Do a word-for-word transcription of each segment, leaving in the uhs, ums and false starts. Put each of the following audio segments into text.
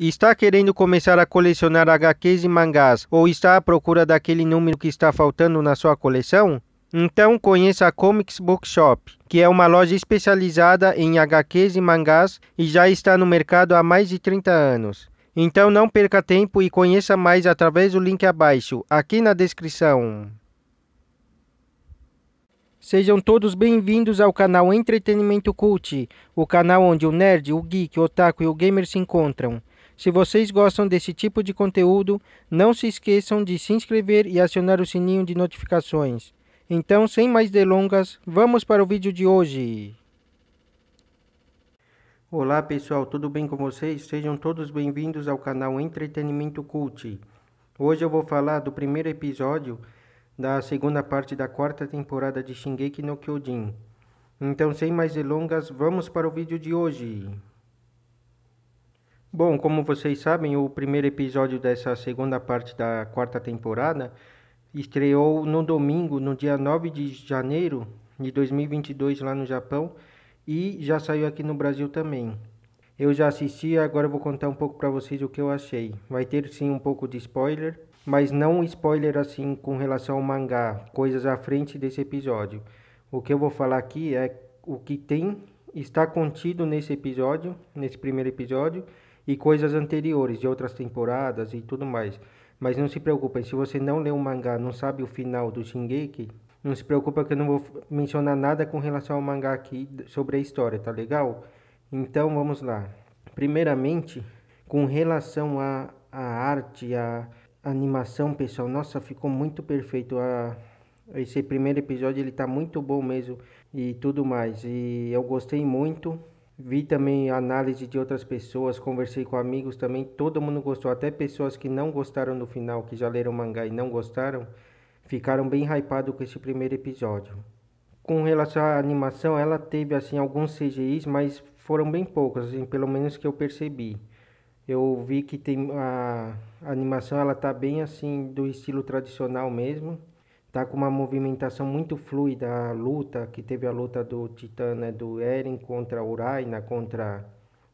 Está querendo começar a colecionar agás quês e mangás ou está à procura daquele número que está faltando na sua coleção? Então conheça a Comics Book Shop, que é uma loja especializada em agás quês e mangás e já está no mercado há mais de trinta anos. Então não perca tempo e conheça mais através do link abaixo, aqui na descrição. Sejam todos bem-vindos ao canal Entretenimento Cult, o canal onde o nerd, o geek, o otaku e o gamer se encontram. Se vocês gostam desse tipo de conteúdo, não se esqueçam de se inscrever e acionar o sininho de notificações. Então, sem mais delongas, vamos para o vídeo de hoje. Olá pessoal, tudo bem com vocês? Sejam todos bem-vindos ao canal Entretenimento Cult. Hoje eu vou falar do primeiro episódio da segunda parte da quarta temporada de Shingeki no Kyojin. Então, sem mais delongas, vamos para o vídeo de hoje. Bom, como vocês sabem, o primeiro episódio dessa segunda parte da quarta temporada estreou no domingo, no dia nove de janeiro de dois mil e vinte e dois, lá no Japão, e já saiu aqui no Brasil também. Eu já assisti, agora eu vou contar um pouco para vocês o que eu achei. Vai ter sim um pouco de spoiler, mas não spoiler assim com relação ao mangá, coisas à frente desse episódio. O que eu vou falar aqui é o que tem, está contido nesse episódio, nesse primeiro episódio, e coisas anteriores, de outras temporadas e tudo mais. Mas não se preocupem, se você não lê o mangá, não sabe o final do Shingeki, não se preocupa que eu não vou mencionar nada com relação ao mangá aqui sobre a história, tá legal? Então vamos lá. Primeiramente, com relação à a, a arte, à animação, pessoal, nossa, ficou muito perfeito. A, esse primeiro episódio ele tá muito bom mesmo e tudo mais. E eu gostei muito. Vi também análise de outras pessoas, conversei com amigos também, todo mundo gostou, até pessoas que não gostaram do final, que já leram o mangá e não gostaram, ficaram bem hypados com esse primeiro episódio. Com relação à animação, ela teve assim alguns C G Is, mas foram bem poucos, assim, pelo menos que eu percebi. Eu vi que tem a, a animação, ela tá bem assim do estilo tradicional mesmo, tá com uma movimentação muito fluida, a luta, que teve a luta do Titã, né, do Eren contra a Uraina, contra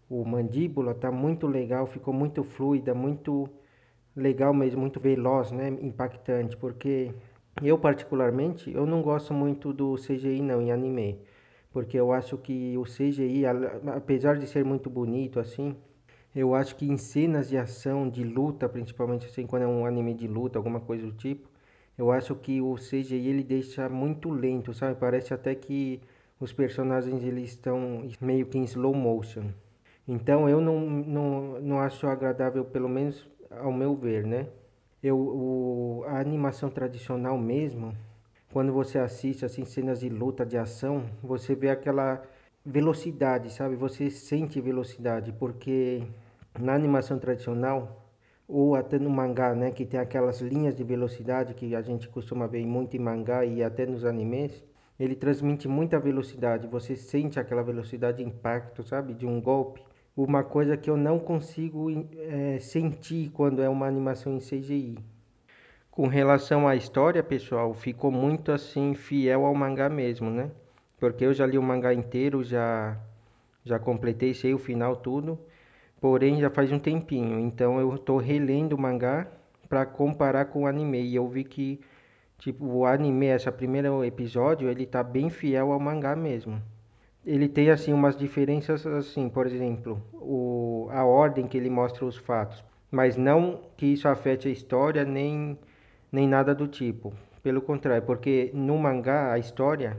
o Mandíbula, tá muito legal, ficou muito fluida, muito legal mesmo, muito veloz, né, impactante, porque eu particularmente, eu não gosto muito do C G I não, em anime, porque eu acho que o C G I, apesar de ser muito bonito assim, eu acho que em cenas de ação, de luta, principalmente assim, quando é um anime de luta, alguma coisa do tipo, eu acho que o C G I ele deixa muito lento, sabe? Parece até que os personagens eles estão meio que em slow motion. Então eu não, não, não acho agradável, pelo menos ao meu ver, né? Eu, o, a animação tradicional mesmo, quando você assiste assim, cenas de luta, de ação, você vê aquela velocidade, sabe? Você sente velocidade, porque na animação tradicional, ou até no mangá, né, que tem aquelas linhas de velocidade que a gente costuma ver muito em mangá e até nos animes, ele transmite muita velocidade, você sente aquela velocidade de impacto, sabe, de um golpe. Uma coisa que eu não consigo é, sentir quando é uma animação em C G I. Com relação à história, pessoal, ficou muito assim fiel ao mangá mesmo, né? Porque eu já li o mangá inteiro, já, já completei, sei o final, tudo. Porém, já faz um tempinho, então eu estou relendo o mangá para comparar com o anime. E eu vi que tipo, o anime, esse primeiro episódio, ele está bem fiel ao mangá mesmo. Ele tem assim, umas diferenças, assim, por exemplo, o, a ordem que ele mostra os fatos. Mas não que isso afete a história nem, nem nada do tipo. Pelo contrário, porque no mangá, a história...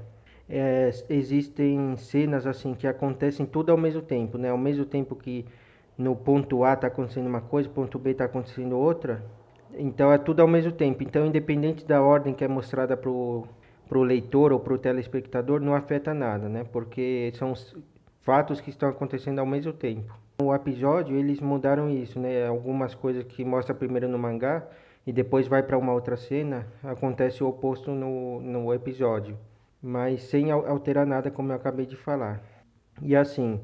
É, existem cenas assim que acontecem tudo ao mesmo tempo, né? Ao mesmo tempo que... No ponto A está acontecendo uma coisa, ponto B está acontecendo outra. Então é tudo ao mesmo tempo. Então independente da ordem que é mostrada para o leitor ou para o telespectador, não afeta nada, né? Porque são fatos que estão acontecendo ao mesmo tempo. No episódio eles mudaram isso, né? Algumas coisas que mostra primeiro no mangá e depois vai para uma outra cena, acontece o oposto no, no episódio. Mas sem alterar nada, como eu acabei de falar. E assim...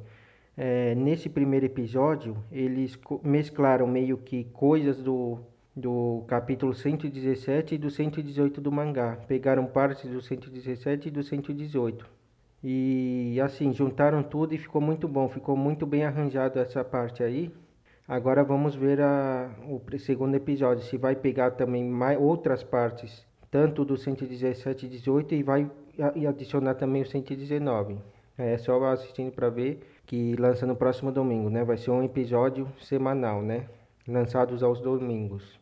É, nesse primeiro episódio, eles mesclaram meio que coisas do, do capítulo cento e dezessete e do cento e dezoito do mangá. Pegaram partes do cento e dezessete e do cento e dezoito. E assim, juntaram tudo e ficou muito bom. Ficou muito bem arranjado essa parte aí. Agora vamos ver a, o segundo episódio, se vai pegar também mais outras partes, tanto do cento e dezessete e dezoito, e vai e adicionar também o cento e dezenove. É só assistindo para ver, que lança no próximo domingo, né? Vai ser um episódio semanal, né? Lançados aos domingos.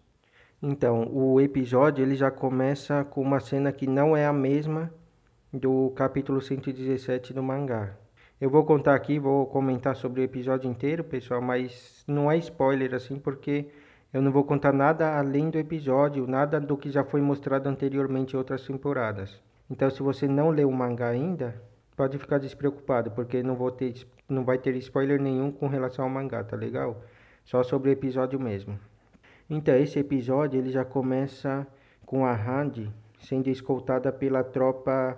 Então, o episódio ele já começa com uma cena que não é a mesma do capítulo cento e dezessete do mangá. Eu vou contar aqui, vou comentar sobre o episódio inteiro, pessoal, mas não é spoiler assim, porque eu não vou contar nada além do episódio, nada do que já foi mostrado anteriormente em outras temporadas. Então, se você não leu o mangá ainda, pode ficar despreocupado, porque não vou ter, não vai ter spoiler nenhum com relação ao mangá, tá legal? Só sobre o episódio mesmo. Então, esse episódio ele já começa com a Hanji sendo escoltada pela tropa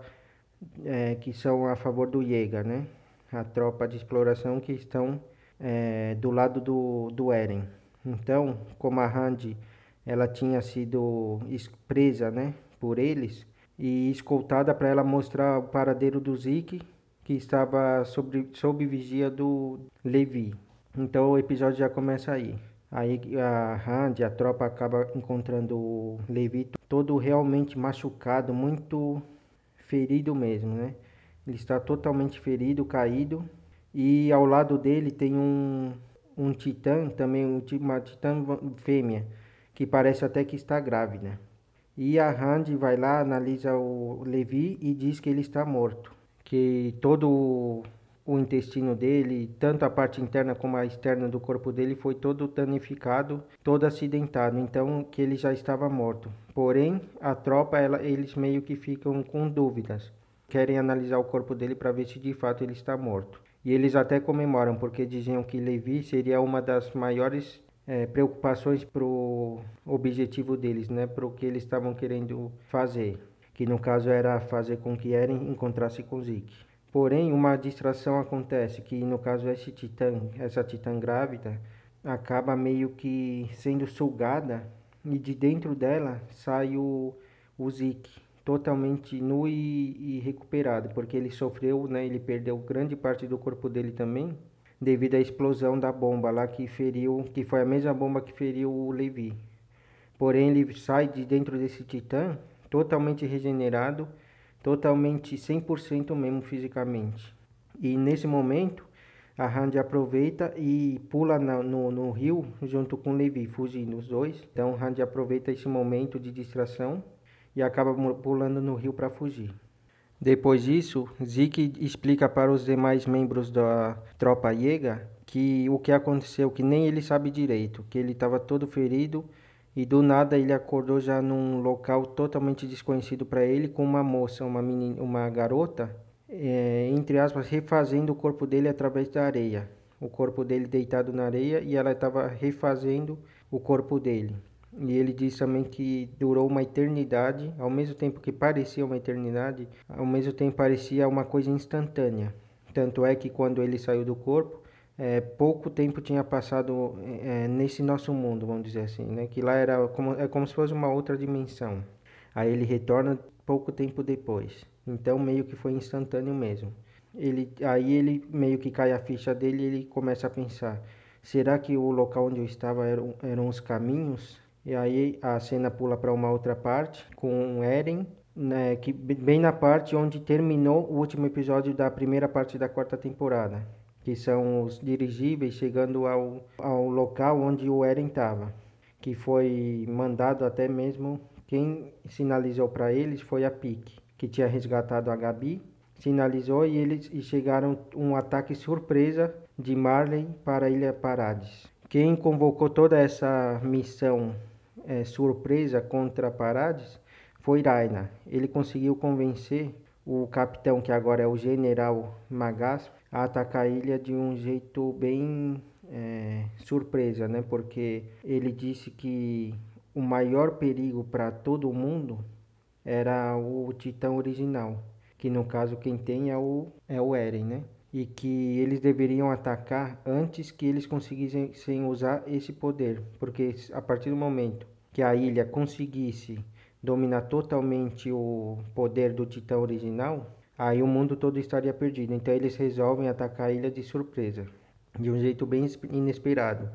é, que são a favor do Yeager, né? A tropa de exploração que estão é, do lado do, do Eren. Então, como a Hanji ela tinha sido presa, né, por eles, e escoltada para ela mostrar o paradeiro do Zeke, que estava sobre, sob vigia do Levi. Então o episódio já começa aí. Aí a Hanji, a tropa, acaba encontrando o Levi todo realmente machucado, muito ferido mesmo, né? Ele está totalmente ferido, caído, e ao lado dele tem um, um titã, também um, uma titã fêmea, que parece até que está grávida. E a Hanji vai lá, analisa o Levi e diz que ele está morto, que todo o, o intestino dele, tanto a parte interna como a externa do corpo dele, foi todo danificado, todo acidentado, então que ele já estava morto. Porém, a tropa, ela, eles meio que ficam com dúvidas. Querem analisar o corpo dele para ver se de fato ele está morto. E eles até comemoram, porque diziam que Levi seria uma das maiores é, preocupações para o objetivo deles, né? Para o que eles estavam querendo fazer, que no caso era fazer com que Eren encontrasse com Zeke. Porém, uma distração acontece, que no caso esse titã, essa titã grávida acaba meio que sendo sugada, e de dentro dela sai o, o Zeke, totalmente nu e, e recuperado, porque ele sofreu, né, ele perdeu grande parte do corpo dele também, devido à explosão da bomba lá que feriu, que foi a mesma bomba que feriu o Levi. Porém, ele sai de dentro desse titã totalmente regenerado, totalmente cem por cento mesmo fisicamente. E nesse momento, a Hanji aproveita e pula na, no, no rio junto com o Levi, fugindo os dois. Então, Hanji aproveita esse momento de distração e acaba pulando no rio para fugir. Depois disso, Zeke explica para os demais membros da tropa Yeager que o que aconteceu, que nem ele sabe direito, que ele estava todo ferido e do nada ele acordou já num local totalmente desconhecido para ele, com uma moça, uma menina, uma garota, é, entre aspas, refazendo o corpo dele através da areia. O corpo dele deitado na areia, e ela estava refazendo o corpo dele. E ele diz também que durou uma eternidade, ao mesmo tempo que parecia uma eternidade, ao mesmo tempo parecia uma coisa instantânea. Tanto é que quando ele saiu do corpo, é, pouco tempo tinha passado é, nesse nosso mundo, vamos dizer assim, né? Que lá era como, é como se fosse uma outra dimensão. Aí ele retorna pouco tempo depois, então meio que foi instantâneo mesmo. Ele, aí ele meio que cai a ficha dele e ele começa a pensar, será que o local onde eu estava eram, eram os caminhos? E aí a cena pula para uma outra parte com Eren, né, que bem na parte onde terminou o último episódio da primeira parte da quarta temporada, que são os dirigíveis chegando ao, ao local onde o Eren estava, que foi mandado até mesmo, quem sinalizou para eles foi a Pieck, que tinha resgatado a Gabi, sinalizou e eles e chegaram um ataque surpresa de Marley para a Ilha Paradis. Quem convocou toda essa missão É, surpresa contra Paradis foi Uraina. Ele conseguiu convencer o capitão, que agora é o General Magath, a atacar a ilha de um jeito bem é, surpresa, né? Porque ele disse que o maior perigo para todo mundo era o titã original, que no caso quem tem é o, é o Eren, né? E que eles deveriam atacar antes que eles conseguissem sem usar esse poder, porque a partir do momento que a ilha conseguisse dominar totalmente o poder do titã original, aí o mundo todo estaria perdido. Então eles resolvem atacar a ilha de surpresa, de um jeito bem inesperado.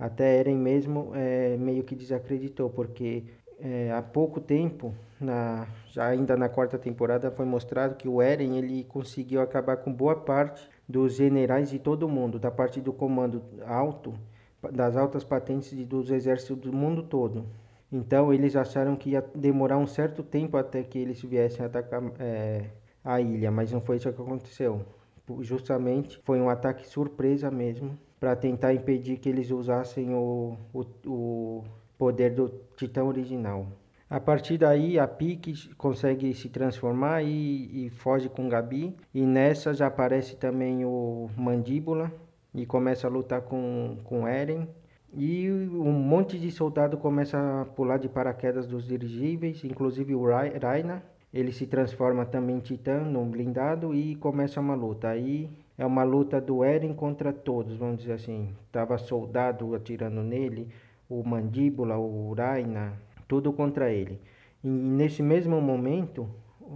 Até Eren mesmo é, meio que desacreditou, porque é, há pouco tempo, na, já ainda na quarta temporada, foi mostrado que o Eren ele conseguiu acabar com boa parte dos generais de todo mundo, da parte do comando alto, das altas patentes e dos exércitos do mundo todo. Então eles acharam que ia demorar um certo tempo até que eles viessem atacar é, a ilha, mas não foi isso que aconteceu. Justamente foi um ataque surpresa mesmo, para tentar impedir que eles usassem o, o, o poder do Titã original. A partir daí, a Pieck consegue se transformar e, e foge com Gabi. E nessa já aparece também o Mandíbula e começa a lutar com, com Eren. E um monte de soldado começa a pular de paraquedas dos dirigíveis, inclusive o Uraina. Ele se transforma também em Titã, num blindado, e começa uma luta. Aí é uma luta do Eren contra todos, vamos dizer assim. Tava soldado atirando nele, o Mandíbula, o Uraina, tudo contra ele. E nesse mesmo momento,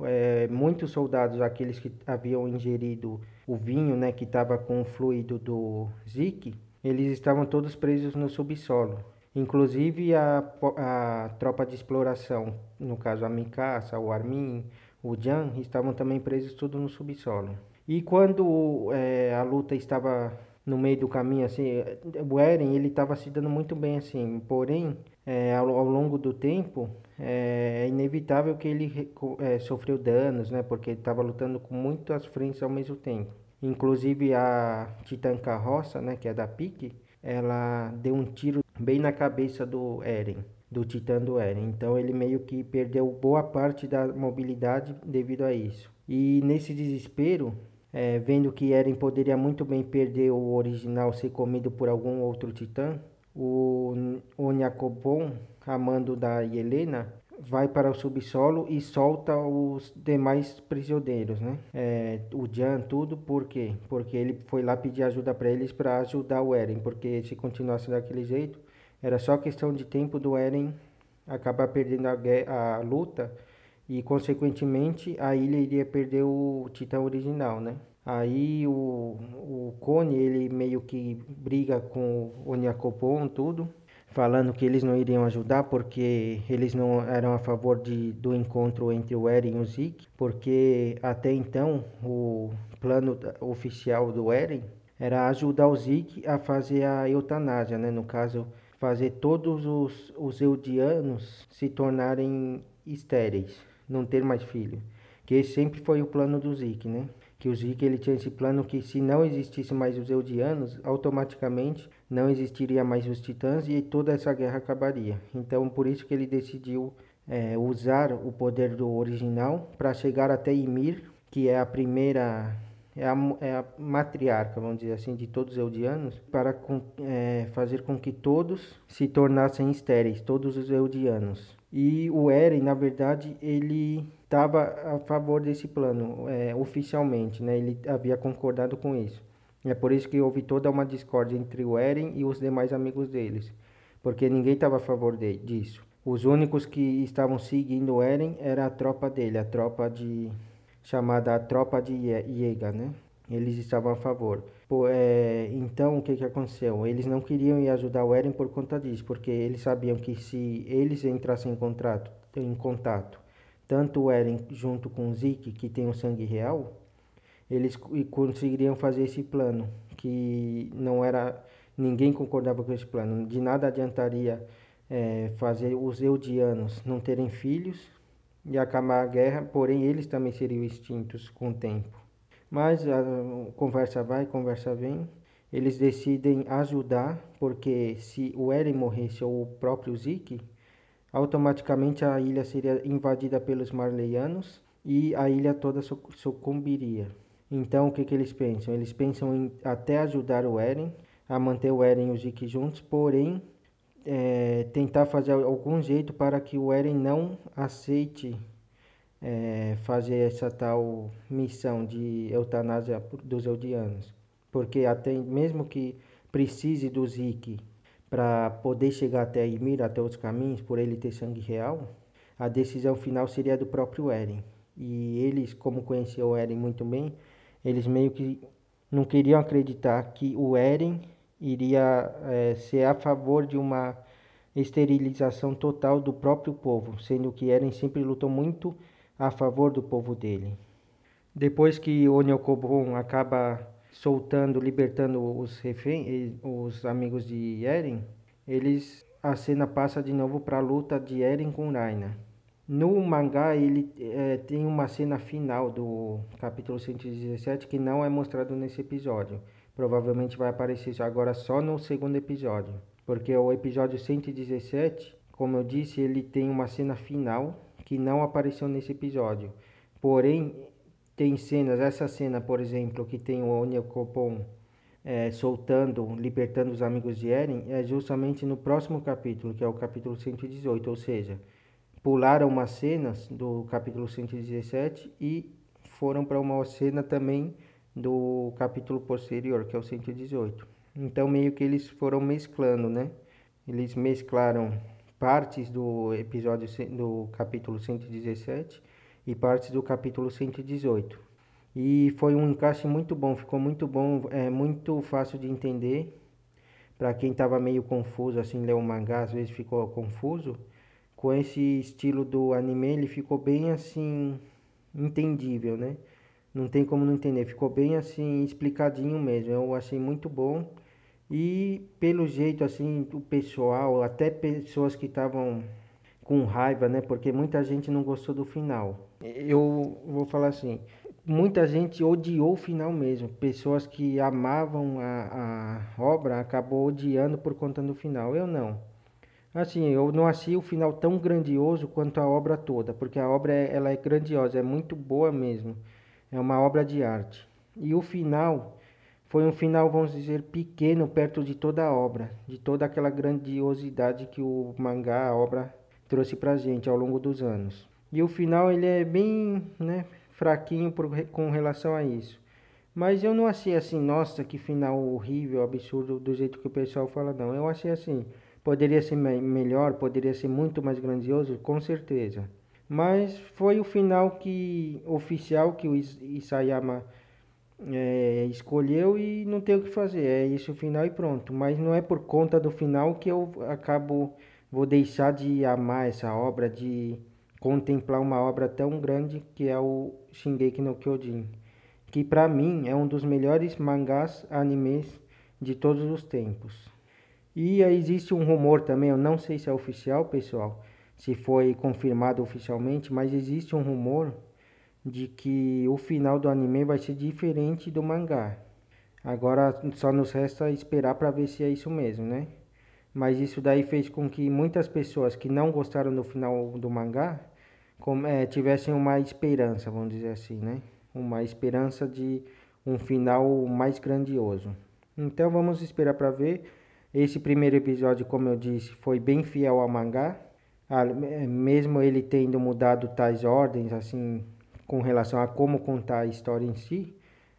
é, muitos soldados, aqueles que haviam ingerido o vinho, né, que estava com o fluido do Zeke, eles estavam todos presos no subsolo. Inclusive a, a tropa de exploração, no caso a Mikasa, o Armin, o Jean, estavam também presos tudo no subsolo. E quando é, a luta estava no meio do caminho, assim, o Eren ele estava se dando muito bem, assim, porém, é, ao, ao longo do tempo, é, é inevitável que ele é, sofreu danos, né, porque ele estava lutando com muitas frentes ao mesmo tempo. Inclusive a Titã Carroça, né, que é da Pieck, ela deu um tiro bem na cabeça do Eren, do Titã do Eren. Então ele meio que perdeu boa parte da mobilidade devido a isso. E nesse desespero, é, vendo que Eren poderia muito bem perder o original, ser comido por algum outro Titã, o Onyankopon, a mando da Yelena, vai para o subsolo e solta os demais prisioneiros, né? É, o Jean, tudo, por quê? Porque ele foi lá pedir ajuda para eles, para ajudar o Eren, porque se continuasse daquele jeito, era só questão de tempo do Eren acabar perdendo a, guerra, a luta e, consequentemente, a ilha iria perder o Titã original, né? Aí o, o Cone, ele meio que briga com o Onyankopon, tudo, falando que eles não iriam ajudar porque eles não eram a favor de, do encontro entre o Eren e o Zeke, porque até então o plano oficial do Eren era ajudar o Zeke a fazer a eutanásia, né? No caso, fazer todos os, os Eldianos se tornarem estéreis, não ter mais filho, que esse sempre foi o plano do Zeke, né? Que o Zeke ele tinha esse plano que se não existisse mais os Eldianos, automaticamente não existiria mais os Titãs e toda essa guerra acabaria. Então por isso que ele decidiu é, usar o poder do original para chegar até Ymir, que é a primeira, é a, é a matriarca, vamos dizer assim, de todos os Eldianos, para com, é, fazer com que todos se tornassem estéreis, todos os Eldianos. E o Eren, na verdade, ele estava a favor desse plano, é, oficialmente, né? Ele havia concordado com isso. É por isso que houve toda uma discórdia entre o Eren e os demais amigos deles, porque ninguém estava a favor de, disso. Os únicos que estavam seguindo o Eren era a tropa dele, a tropa de chamada a tropa de Iega, né? Eles estavam a favor. Pô, é, então o que, que aconteceu? Eles não queriam ir ajudar o Eren por conta disso, porque eles sabiam que se eles entrassem em, contrato, em contato, tanto o Eren junto com o Zeke, que tem o sangue real, eles conseguiriam fazer esse plano, que não era, ninguém concordava com esse plano. De nada adiantaria é, fazer os Eldianos não terem filhos e acabar a guerra, porém eles também seriam extintos com o tempo. Mas a conversa vai, conversa vem, eles decidem ajudar, porque se o Eren morresse ou o próprio Zeke, automaticamente a ilha seria invadida pelos Marleianos e a ilha toda sucumbiria. Então o que, que eles pensam? Eles pensam em até ajudar o Eren, a manter o Eren e o Zeke juntos, porém é, tentar fazer algum jeito para que o Eren não aceite É, fazer essa tal missão de eutanásia dos Eldianos, porque até mesmo que precise do Zeke para poder chegar até Ymir, até os caminhos, por ele ter sangue real, a decisão final seria do próprio Eren. E eles, como conheciam o Eren muito bem, eles meio que não queriam acreditar que o Eren iria é, ser a favor de uma esterilização total do próprio povo, sendo que Eren sempre lutou muito a favor do povo dele. Depois que Onyankopon acaba soltando, libertando os reféns, os amigos de Eren, eles, a cena passa de novo para a luta de Eren com Uraina. No mangá ele é, tem uma cena final do capítulo cento e dezessete que não é mostrado nesse episódio. Provavelmente vai aparecer agora só no segundo episódio, porque o episódio cento e dezessete, como eu disse, ele tem uma cena final que não apareceu nesse episódio. Porém, tem cenas, essa cena, por exemplo, que tem o Onyankopon é, soltando, libertando os amigos de Eren, é justamente no próximo capítulo, que é o capítulo cento e dezoito, ou seja, pularam umas cenas do capítulo cento e dezessete e foram para uma cena também do capítulo posterior, que é o cento e dezoito. Então meio que eles foram mesclando, né? Eles mesclaram partes do episódio do capítulo cento e dezessete e partes do capítulo cento e dezoito. E foi um encaixe muito bom, ficou muito bom, é muito fácil de entender. Para quem estava meio confuso, assim, leu o mangá, às vezes ficou confuso, com esse estilo do anime ele ficou bem assim entendível, né? Não tem como não entender, ficou bem assim explicadinho mesmo. Eu achei muito bom. E pelo jeito assim, o pessoal, até pessoas que estavam com raiva, né? Porque muita gente não gostou do final. Eu vou falar assim, muita gente odiou o final mesmo. Pessoas que amavam a, a obra acabou odiando por conta do final. Eu não. Assim, eu não achei o final tão grandioso quanto a obra toda, porque a obra é, ela é grandiosa, é muito boa mesmo. É uma obra de arte. E o final foi um final, vamos dizer, pequeno perto de toda a obra, de toda aquela grandiosidade que o mangá, a obra, trouxe pra gente ao longo dos anos. E o final ele é bem, né, fraquinho por, com relação a isso. Mas eu não achei assim, nossa, que final horrível, absurdo, do jeito que o pessoal fala, não. Eu achei assim, poderia ser me- melhor, poderia ser muito mais grandioso, com certeza. Mas foi o final que, oficial que o Isayama é, escolheu e não tem o que fazer, é isso o final e pronto. Mas não é por conta do final que eu acabo, vou deixar de amar essa obra, de contemplar uma obra tão grande que é o Shingeki no Kyojin, que para mim é um dos melhores mangás, animes de todos os tempos. E aí existe um rumor também, eu não sei se é oficial, pessoal, se foi confirmado oficialmente, mas existe um rumor de que o final do anime vai ser diferente do mangá. Agora só nos resta esperar para ver se é isso mesmo, né? Mas isso daí fez com que muitas pessoas que não gostaram do final do mangá com, é, tivessem uma esperança, vamos dizer assim, né? Uma esperança de um final mais grandioso. Então vamos esperar para ver. Esse primeiro episódio, como eu disse, foi bem fiel ao mangá. Ah, mesmo ele tendo mudado tais ordens, assim, com relação a como contar a história em si,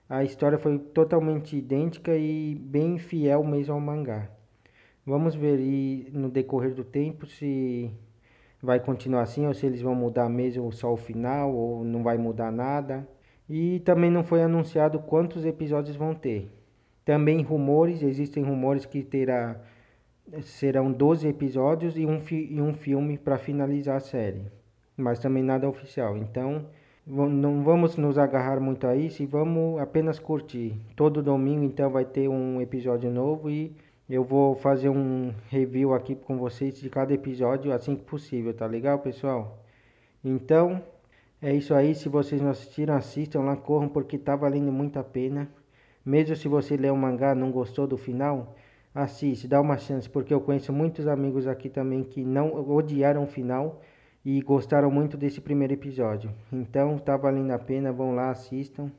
a história foi totalmente idêntica e bem fiel mesmo ao mangá. Vamos ver e, no decorrer do tempo se vai continuar assim, ou se eles vão mudar mesmo só o final, ou não vai mudar nada. E também não foi anunciado quantos episódios vão ter. Também rumores, existem rumores que terá... serão doze episódios e um, fi- e um filme para finalizar a série, mas também nada oficial. Então v- não vamos nos agarrar muito a isso e vamos apenas curtir. Todo domingo então vai ter um episódio novo e eu vou fazer um review aqui com vocês de cada episódio assim que possível, tá legal, pessoal? Então é isso aí, se vocês não assistiram, assistam lá, corram, porque tá valendo muito a pena. Mesmo se você ler o mangá e não gostou do final, assiste, dá uma chance, porque eu conheço muitos amigos aqui também que não odiaram o final e gostaram muito desse primeiro episódio. Então, tá valendo a pena, vão lá, assistam.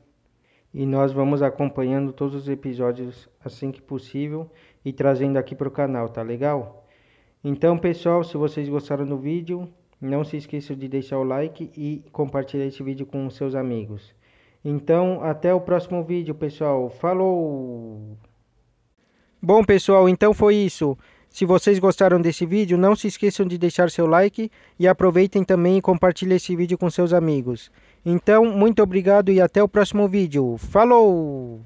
E nós vamos acompanhando todos os episódios assim que possível e trazendo aqui pro canal, tá legal? Então, pessoal, se vocês gostaram do vídeo, não se esqueçam de deixar o like e compartilhar esse vídeo com os seus amigos. Então, até o próximo vídeo, pessoal. Falou! Bom, pessoal, então foi isso. Se vocês gostaram desse vídeo, não se esqueçam de deixar seu like e aproveitem também e compartilhem esse vídeo com seus amigos. Então, muito obrigado e até o próximo vídeo. Falou!